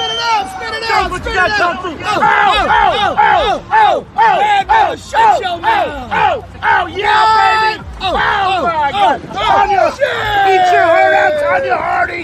spit it out, spit it out, spit it out. Yeah, baby. Oh my God. Tonya, eat your heart out, Tonya Hardy.